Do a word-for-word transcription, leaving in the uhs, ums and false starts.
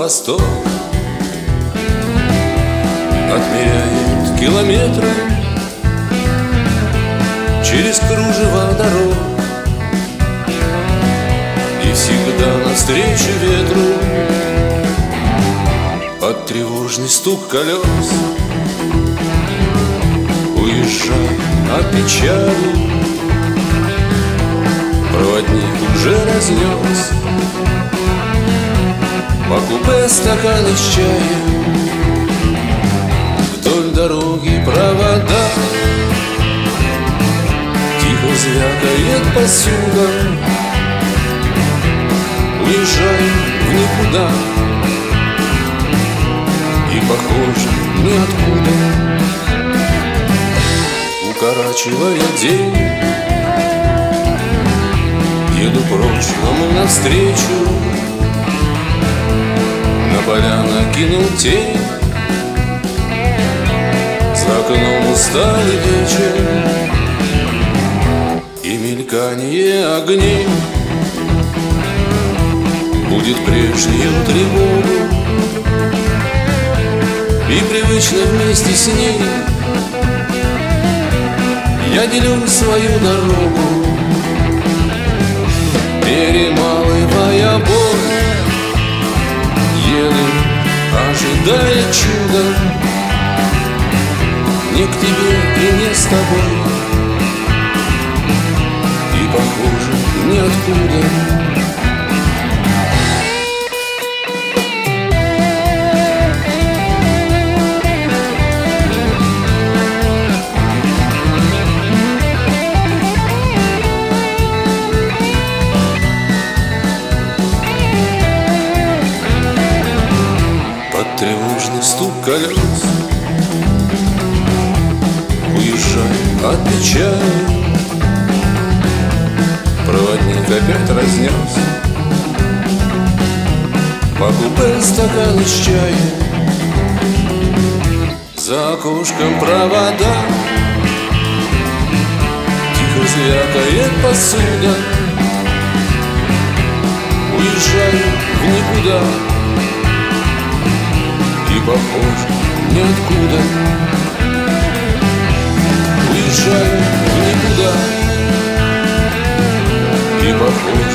восток, отмеряет километры через кружево дорог. И всегда навстречу ветру под тревожный стук колес уезжает от печали проводник уже разнес по купе стаканы с чаем, вдоль дороги провода, тихо звякает посуда, уезжаем в никуда и, похоже, ниоткуда укорачивая день. Еду прошлому навстречу, на поляну кинул тень, за окном усталый вечер и мелькание огней будет прежнюю тревогу и привычно вместе с ней я делю свою дорогу, перемалывая боль. Ожидая чуда, не к тебе и не с тобой, и, похоже, ниоткуда. Тревожный стук колес уезжай от печали, проводник опять разнес по купе стаканы с чаем, за окошком провода, тихо звякает посуда, уезжай в никуда и, похоже, ниоткуда. Уезжаю в никуда и, похоже,